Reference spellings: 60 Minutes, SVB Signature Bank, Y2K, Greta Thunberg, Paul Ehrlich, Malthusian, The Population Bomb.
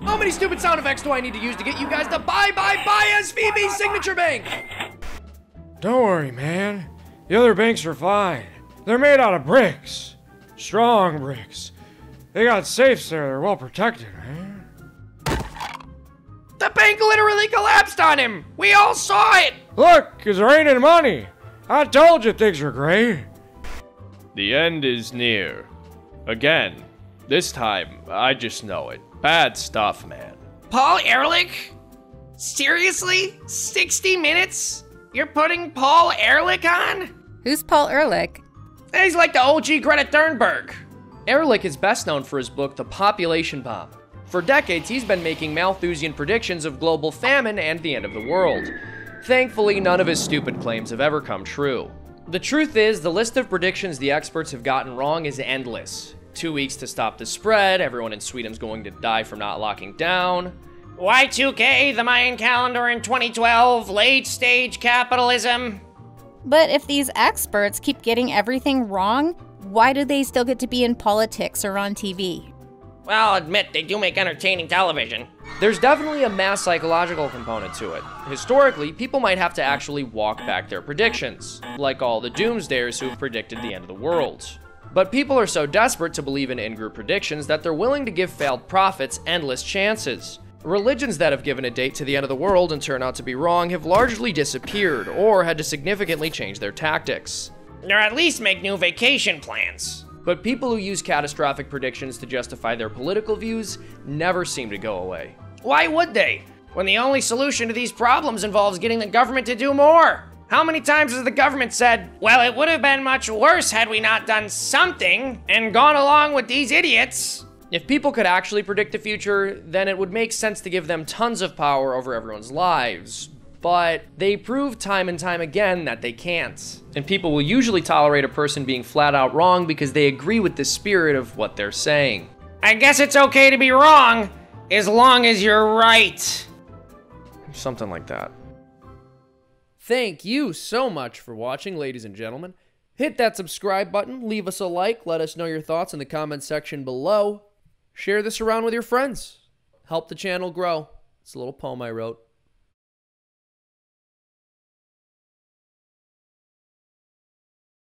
How many stupid sound effects do I need to use to get you guys to buy SVB Signature Bank? Don't worry, man. The other banks are fine. They're made out of bricks. Strong bricks. They got safes there. They're well protected, man. The bank literally collapsed on him. We all saw it. Look, it's raining money. I told you things were great. The end is near. Again. This time, I just know it. Bad stuff, man. Paul Ehrlich? Seriously? 60 minutes? You're putting Paul Ehrlich on? Who's Paul Ehrlich? He's like the OG Greta Thunberg. Ehrlich is best known for his book, The Population Bomb. For decades, he's been making Malthusian predictions of global famine and the end of the world. Thankfully, none of his stupid claims have ever come true. The truth is, the list of predictions the experts have gotten wrong is endless. 2 weeks to stop the spread, everyone in Sweden's going to die from not locking down. Y2K, the Mayan calendar in 2012, late stage capitalism. But if these experts keep getting everything wrong, why do they still get to be in politics or on TV? Well, I'll admit, they do make entertaining television. There's definitely a mass psychological component to it. Historically, people might have to actually walk back their predictions, like all the doomsdayers who've predicted the end of the world. But people are so desperate to believe in in-group predictions that they're willing to give failed prophets endless chances. Religions that have given a date to the end of the world and turn out to be wrong have largely disappeared or had to significantly change their tactics. Or at least make new vacation plans. But people who use catastrophic predictions to justify their political views never seem to go away. Why would they? When the only solution to these problems involves getting the government to do more. How many times has the government said, well, it would have been much worse had we not done something and gone along with these idiots? If people could actually predict the future, then it would make sense to give them tons of power over everyone's lives. But they prove time and time again that they can't. And people will usually tolerate a person being flat out wrong because they agree with the spirit of what they're saying. I guess it's okay to be wrong as long as you're right. Something like that. Thank you so much for watching, ladies and gentlemen. Hit that subscribe button, leave us a like, let us know your thoughts in the comments section below. Share this around with your friends. Help the channel grow. It's a little poem I wrote.